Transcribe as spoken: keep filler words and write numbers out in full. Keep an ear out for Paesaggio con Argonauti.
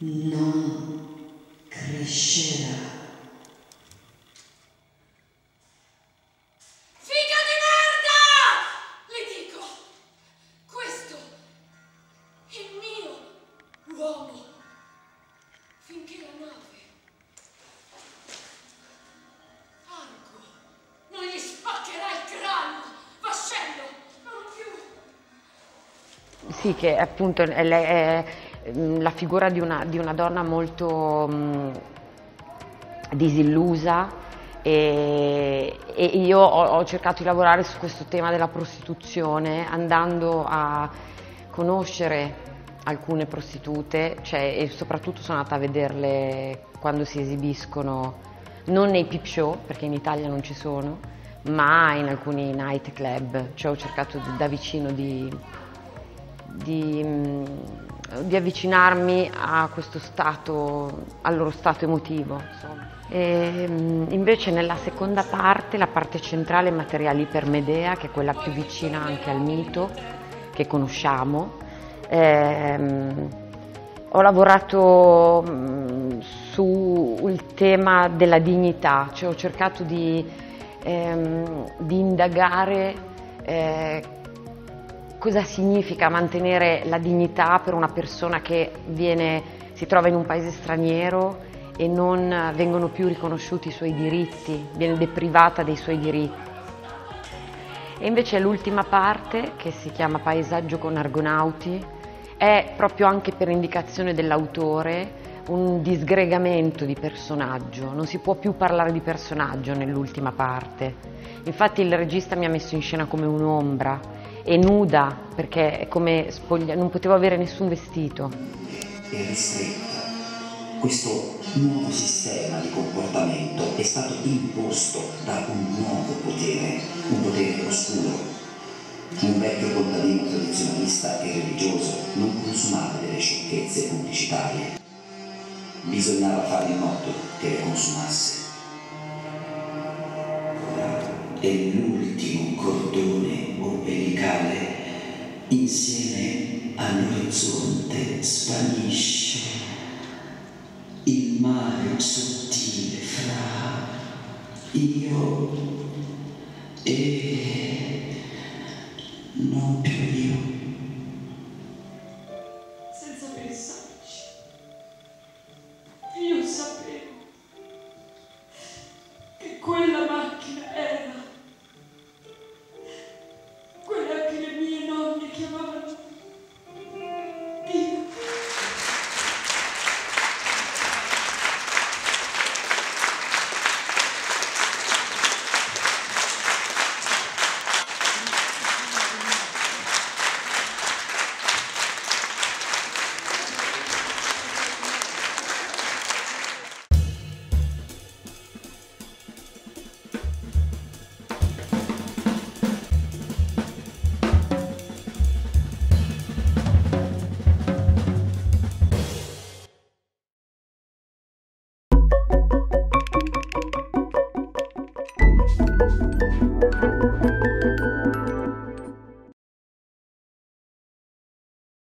non crescerà. Sì, che appunto è, è, è la figura di una, di una donna molto mh, disillusa e, e io ho, ho cercato di lavorare su questo tema della prostituzione andando a conoscere alcune prostitute, cioè, e soprattutto sono andata a vederle quando si esibiscono, non nei peep show perché in Italia non ci sono, ma in alcuni night club, cioè ho cercato di, da vicino di... Di, di avvicinarmi a questo stato, al loro stato emotivo, insomma. E invece nella seconda parte, la parte centrale, materiali per Medea, che è quella più vicina anche al mito che conosciamo, ehm, ho lavorato mh, sul tema della dignità, cioè ho cercato di, ehm, di indagare eh, cosa significa mantenere la dignità per una persona che viene, si trova in un paese straniero e non vengono più riconosciuti i suoi diritti, viene deprivata dei suoi diritti. E invece l'ultima parte, che si chiama Paesaggio con Argonauti, è proprio anche per indicazione dell'autore un disgregamento di personaggio, non si può più parlare di personaggio nell'ultima parte. Infatti il regista mi ha messo in scena come un'ombra, e nuda, perché come spoglia, non potevo avere nessun vestito. E ristretta. Questo nuovo sistema di comportamento è stato imposto da un nuovo potere, un potere oscuro. Un vecchio contadino tradizionalista e religioso non consumava delle sciocchezze pubblicitarie. Bisognava fare in modo che le consumasse. E l'ultimo cordone ombelicale insieme all'orizzonte svanisce, il mare sottile fra io e non più io. Senza pensare.